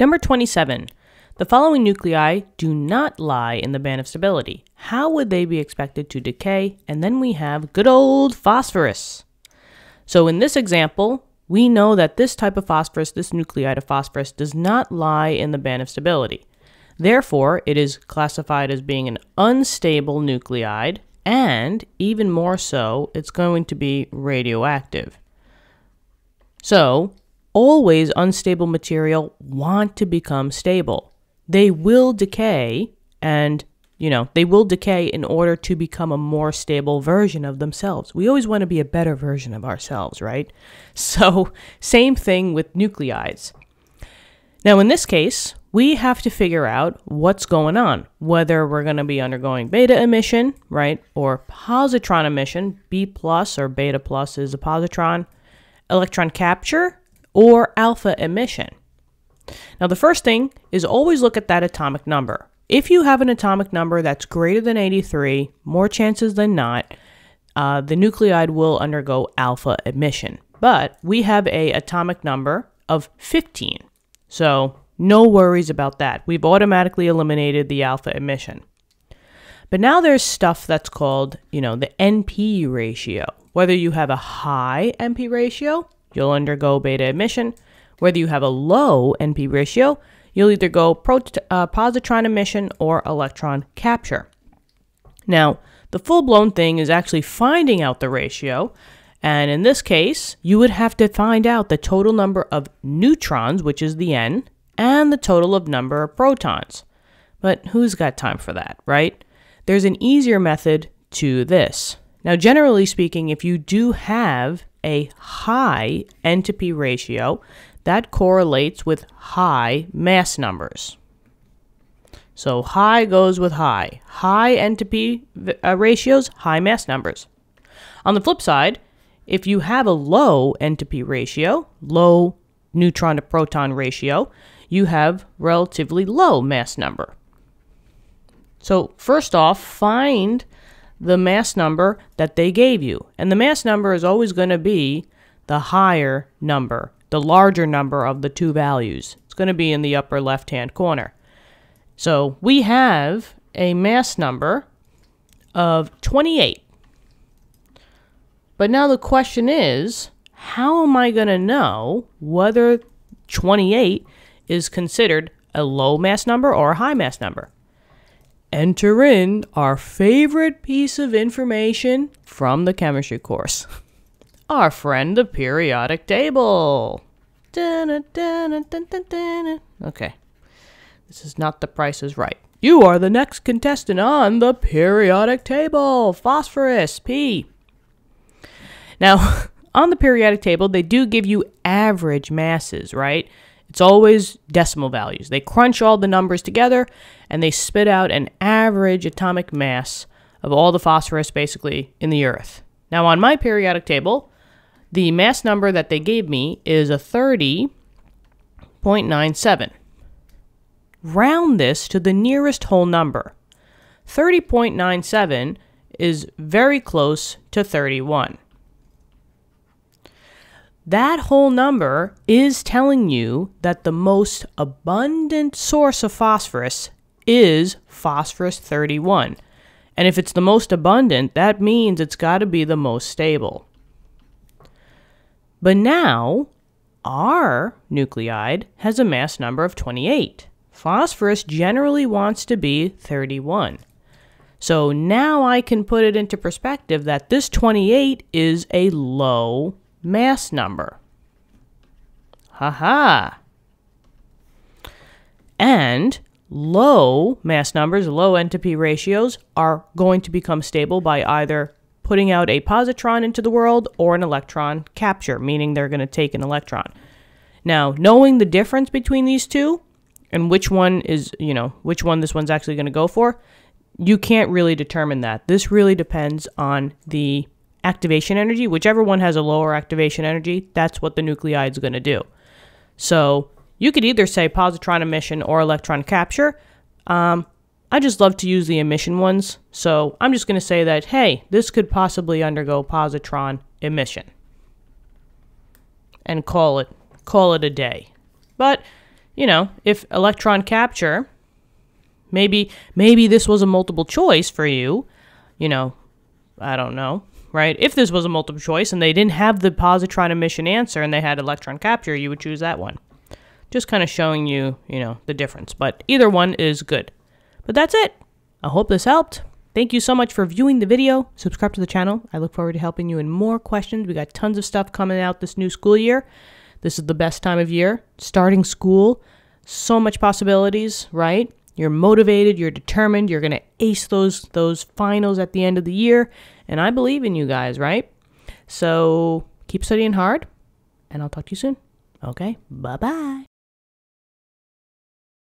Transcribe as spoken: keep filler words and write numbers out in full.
Number twenty-seven. The following nuclei do not lie in the band of stability. How would they be expected to decay? And then we have good old phosphorus. So in this example, we know that this type of phosphorus, this nuclide of phosphorus, does not lie in the band of stability. Therefore, it is classified as being an unstable nuclide, and even more so, it's going to be radioactive. So, always unstable material want to become stable. They will decay, and, you know, they will decay in order to become a more stable version of themselves. We always want to be a better version of ourselves, right? So, same thing with nucleides. Now, in this case, we have to figure out what's going on, whether we're going to be undergoing beta emission, right, or positron emission. B plus or beta plus is a positron, electron capture, or alpha emission. Now, the first thing is always look at that atomic number. If you have an atomic number that's greater than eighty-three, more chances than not, uh, the nuclide will undergo alpha emission. But we have a atomic number of fifteen. So no worries about that. We've automatically eliminated the alpha emission. But now there's stuff that's called, you know, the N P ratio. Whether you have a high N P ratio, you'll undergo beta emission. Whether you have a low N P ratio, you'll either go prot uh, positron emission or electron capture. Now, the full-blown thing is actually finding out the ratio, and in this case, you would have to find out the total number of neutrons, which is the N, and the total of number of protons. But who's got time for that, right? There's an easier method to this. Now, generally speaking, if you do have a high N P ratio, that correlates with high mass numbers. So high goes with high. High N P uh, ratios, high mass numbers. On the flip side, if you have a low N P ratio, low neutron to proton ratio, you have relatively low mass number. So first off, find the mass number that they gave you. And the mass number is always going to be the higher number, the larger number of the two values. It's going to be in the upper left-hand corner. So we have a mass number of twenty-eight. But now the question is, how am I going to know whether twenty-eight is considered a low mass number or a high mass number? Enter in our favorite piece of information from the chemistry course. Our friend, the periodic table. Dun, dun, dun, dun, dun. Okay, this is not The Price Is Right. You are the next contestant on the periodic table. Phosphorus, P. Now, on the periodic table, they do give you average masses, right? It's always decimal values. They crunch all the numbers together and they spit out an average atomic mass of all the phosphorus basically in the Earth. Now on my periodic table, the mass number that they gave me is a thirty point nine seven. Round this to the nearest whole number. thirty point nine seven is very close to thirty-one. That whole number is telling you that the most abundant source of phosphorus is phosphorus thirty-one. And if it's the most abundant, that means it's got to be the most stable. But now, our nuclide has a mass number of twenty-eight. Phosphorus generally wants to be thirty-one. So now I can put it into perspective that this twenty-eight is a low mass number. Haha. And low mass numbers, low N P ratios, are going to become stable by either putting out a positron into the world or an electron capture, meaning they're going to take an electron. Now, knowing the difference between these two and which one is, you know, which one this one's actually going to go for, you can't really determine that. This really depends on the activation energy. Whichever one has a lower activation energy, that's what the nuclide is going to do. So you could either say positron emission or electron capture. Um, I just love to use the emission ones. So I'm just going to say that, hey, this could possibly undergo positron emission. And call it, call it a day. But you know, if electron capture, maybe, maybe this was a multiple choice for you, you know, I don't know, right? If this was a multiple choice and they didn't have the positron emission answer and they had electron capture, you would choose that one. Just kind of showing you, you know, the difference. But either one is good. But that's it. I hope this helped. Thank you so much for viewing the video. Subscribe to the channel. I look forward to helping you in more questions. We got tons of stuff coming out this new school year. This is the best time of year. Starting school. So much possibilities, right? You're motivated. You're determined. You're going to ace those, those finals at the end of the year. And I believe in you guys, right? So keep studying hard. And I'll talk to you soon. Okay, bye-bye.